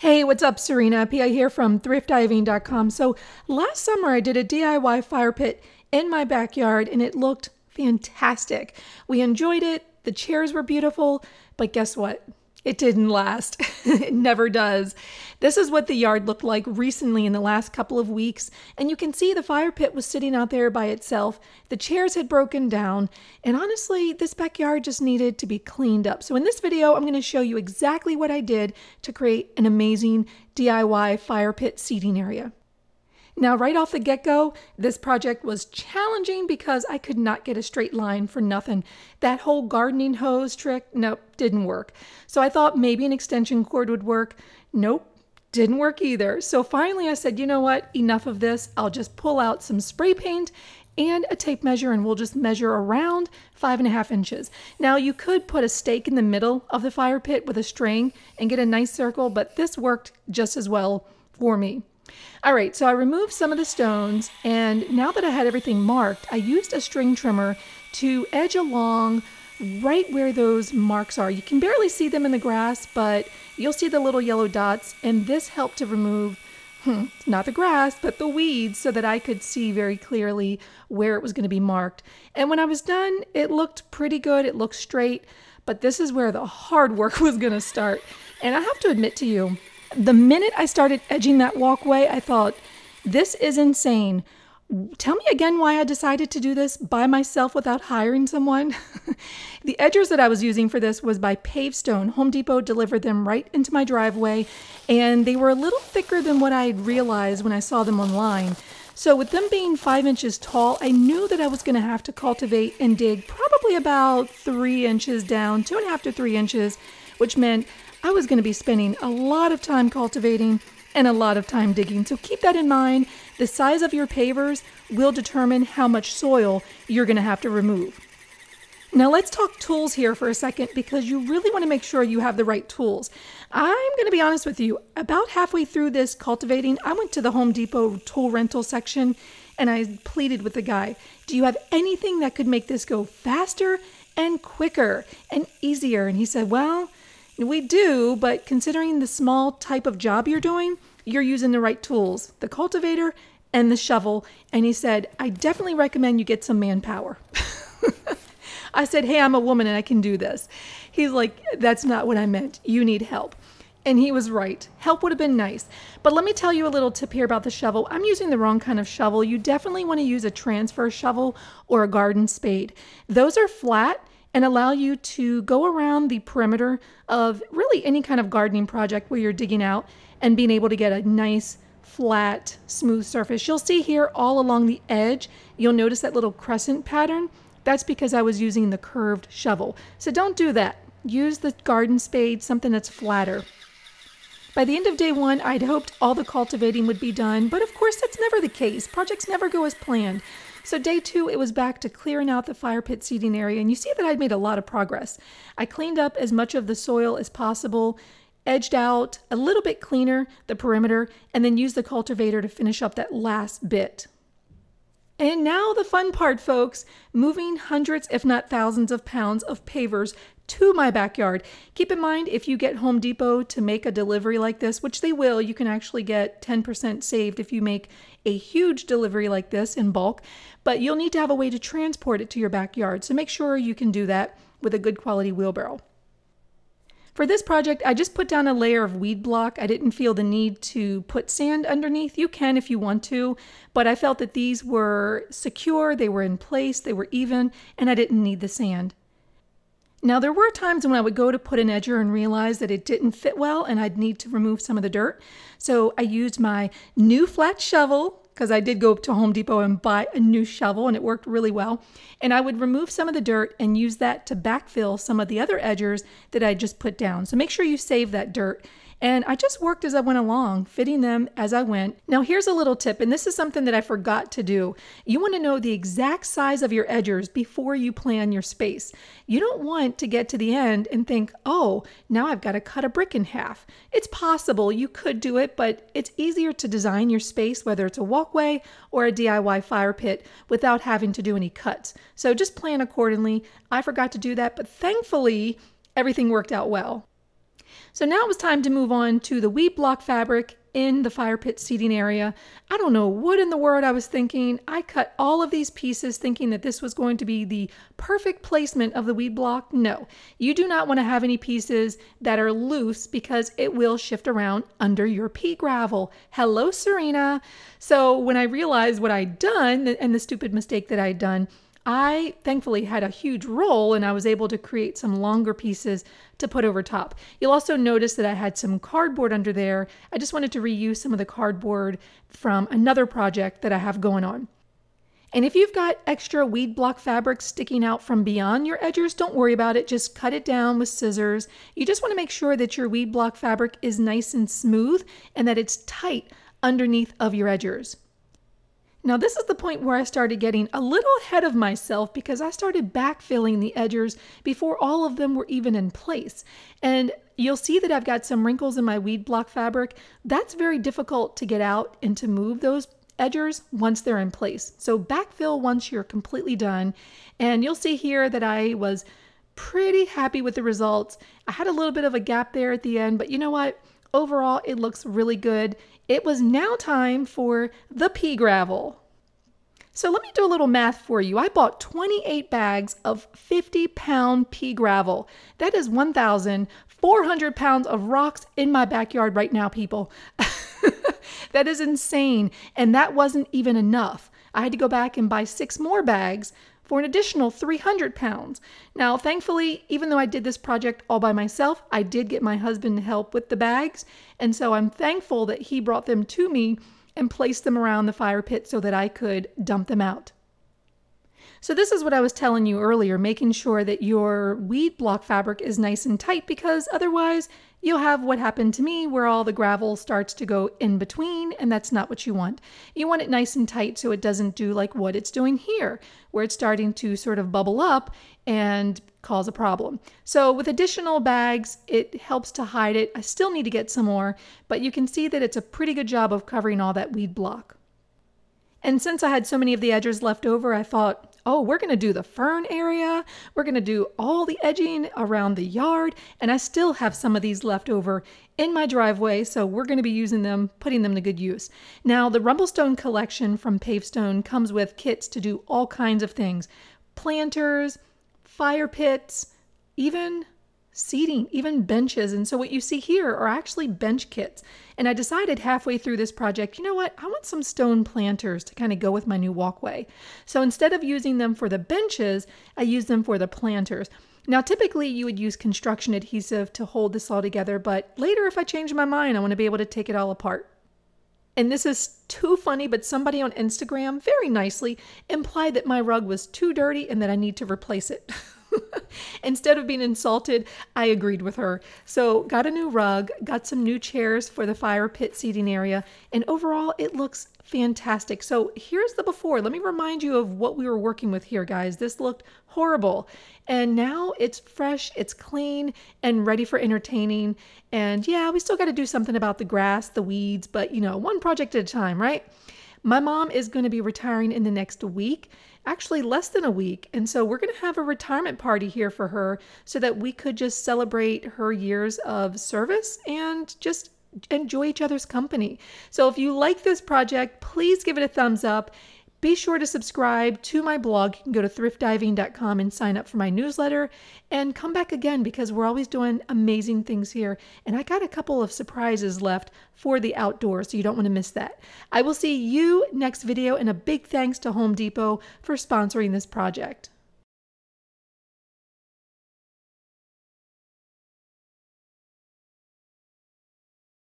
Hey, what's up, Serena? Pia here from thriftdiving.com. So last summer I did a DIY fire pit in my backyard and it looked fantastic. We enjoyed it, the chairs were beautiful, but guess what? It didn't last. It never does. This is what the yard looked like recently in the last couple of weeks, and you can see the fire pit was sitting out there by itself. The chairs had broken down, and honestly, this backyard just needed to be cleaned up. So in this video, I'm going to show you exactly what I did to create an amazing DIY fire pit seating area. Now, right off the get-go, this project was challenging because I could not get a straight line for nothing. That whole gardening hose trick, nope, didn't work. So I thought maybe an extension cord would work. Nope, didn't work either. So finally I said, you know what, enough of this. I'll just pull out some spray paint and a tape measure and we'll just measure around 5.5 inches. Now you could put a stake in the middle of the fire pit with a string and get a nice circle, but this worked just as well for me. All right, so I removed some of the stones, and now that I had everything marked, I used a string trimmer to edge along right where those marks are. You can barely see them in the grass, but you'll see the little yellow dots, and this helped to remove, not the grass, but the weeds, so that I could see very clearly where it was going to be marked. And when I was done, it looked pretty good. It looked straight, but this is where the hard work was going to start. And I have to admit to you, the minute I started edging that walkway, I thought, this is insane. Tell me again why I decided to do this by myself without hiring someone. The edgers that I was using for this was by Pavestone. Home Depot delivered them right into my driveway, and they were a little thicker than what I had realized when I saw them online. So with them being 5 inches tall, I knew that I was going to have to cultivate and dig probably about 3 inches down, 2.5 to 3 inches, which meant I was going to be spending a lot of time cultivating and a lot of time digging. So keep that in mind. The size of your pavers will determine how much soil you're going to have to remove. Now let's talk tools here for a second, because you really want to make sure you have the right tools. I'm going to be honest with you, about halfway through this cultivating, I went to the Home Depot tool rental section and I pleaded with the guy, do you have anything that could make this go faster and quicker and easier? And he said, well, we do, but considering the small type of job you're doing, you're using the right tools, the cultivator and the shovel. And he said, I definitely recommend you get some manpower. I said, hey, I'm a woman and I can do this. He's like, that's not what I meant. You need help. And he was right. Help would have been nice. But let me tell you a little tip here about the shovel. I'm using the wrong kind of shovel. You definitely want to use a transfer shovel or a garden spade. Those are flat and allow you to go around the perimeter of really any kind of gardening project where you're digging out and being able to get a nice, flat, smooth surface. You'll see here all along the edge, you'll notice that little crescent pattern. That's because I was using the curved shovel. So don't do that. Use the garden spade, something that's flatter. By the end of day one, I'd hoped all the cultivating would be done, but of course that's never the case. Projects never go as planned. So day two, it was back to clearing out the fire pit seating area, and you see that I'd made a lot of progress. I cleaned up as much of the soil as possible, edged out a little bit cleaner the perimeter, and then used the cultivator to finish up that last bit. And now the fun part, folks, moving hundreds, if not thousands of pounds of pavers to my backyard. Keep in mind, if you get Home Depot to make a delivery like this, which they will, you can actually get 10% saved if you make a huge delivery like this in bulk, but you'll need to have a way to transport it to your backyard. So make sure you can do that with a good quality wheelbarrow. For this project, I just put down a layer of weed block. I didn't feel the need to put sand underneath. You can if you want to, but I felt that these were secure, they were in place, they were even, and I didn't need the sand. Now, there were times when I would go to put an edger and realize that it didn't fit well and I'd need to remove some of the dirt. So I used my new flat shovel, because I did go up to Home Depot and buy a new shovel and it worked really well. And I would remove some of the dirt and use that to backfill some of the other edgers that I just put down. So make sure you save that dirt. And I just worked as I went along, fitting them as I went. Now here's a little tip, and this is something that I forgot to do. You want to know the exact size of your edgers before you plan your space. You don't want to get to the end and think, oh, now I've got to cut a brick in half. It's possible, you could do it, but it's easier to design your space, whether it's a walk way or a DIY fire pit, without having to do any cuts. So just plan accordingly. I forgot to do that, but thankfully everything worked out well. So now it was time to move on to the wheat block fabric in the fire pit seating area. I don't know what in the world I was thinking. I cut all of these pieces thinking that this was going to be the perfect placement of the wheat block. No, you do not want to have any pieces that are loose because it will shift around under your pea gravel. Hello, Serena. So when I realized what I'd done and the stupid mistake that I'd done, I thankfully had a huge roll and I was able to create some longer pieces to put over top. You'll also notice that I had some cardboard under there. I just wanted to reuse some of the cardboard from another project that I have going on. And if you've got extra wheat block fabric sticking out from beyond your edgers, don't worry about it. Just cut it down with scissors. You just want to make sure that your wheat block fabric is nice and smooth and that it's tight underneath of your edgers. Now this is the point where I started getting a little ahead of myself because I started backfilling the edgers before all of them were even in place. And you'll see that I've got some wrinkles in my wheat block fabric. That's very difficult to get out and to move those edgers once they're in place. So backfill once you're completely done. And you'll see here that I was pretty happy with the results. I had a little bit of a gap there at the end, but you know what? Overall, it looks really good. It was now time for the pea gravel. So let me do a little math for you. I bought 28 bags of 50-pound pea gravel. That is 1,400 pounds of rocks in my backyard right now, people. That is insane. And that wasn't even enough. I had to go back and buy 6 more bags for an additional 300 pounds. Now, thankfully, even though I did this project all by myself, I did get my husband to help with the bags. And so I'm thankful that he brought them to me and placed them around the fire pit so that I could dump them out. So this is what I was telling you earlier, making sure that your wheat block fabric is nice and tight because otherwise you'll have what happened to me where all the gravel starts to go in between, and that's not what you want. You want it nice and tight so it doesn't do like what it's doing here, where it's starting to sort of bubble up and cause a problem. So with additional bags, it helps to hide it. I still need to get some more, but you can see that it's a pretty good job of covering all that wheat block. And since I had so many of the edgers left over, I thought, oh, we're going to do the fern area. We're going to do all the edging around the yard. And I still have some of these left over in my driveway. So we're going to be using them, putting them to good use. Now, the Rumblestone collection from Pavestone comes with kits to do all kinds of things. Planters, fire pits, even seating, even benches. And so what you see here are actually bench kits. And I decided halfway through this project, you know what? I want some stone planters to kind of go with my new walkway. So instead of using them for the benches, I used them for the planters. Now, typically you would use construction adhesive to hold this all together, but later if I change my mind, I want to be able to take it all apart. And this is too funny, but somebody on Instagram very nicely implied that my rug was too dirty and that I need to replace it. Instead of being insulted, I agreed with her. So got a new rug, got some new chairs for the fire pit seating area, and overall it looks fantastic. So here's the before. Let me remind you of what we were working with here, guys. This looked horrible. And now it's fresh, it's clean, and ready for entertaining. And yeah, we still got to do something about the grass, the weeds, but you know, one project at a time, right? My mom is going to be retiring in the next week, actually less than a week. And so we're going to have a retirement party here for her so that we could just celebrate her years of service and just enjoy each other's company. So if you like this project, please give it a thumbs up. Be sure to subscribe to my blog. You can go to thriftdiving.com and sign up for my newsletter and come back again because we're always doing amazing things here. And I got a couple of surprises left for the outdoors, so you don't want to miss that. I will see you next video, and a big thanks to Home Depot for sponsoring this project.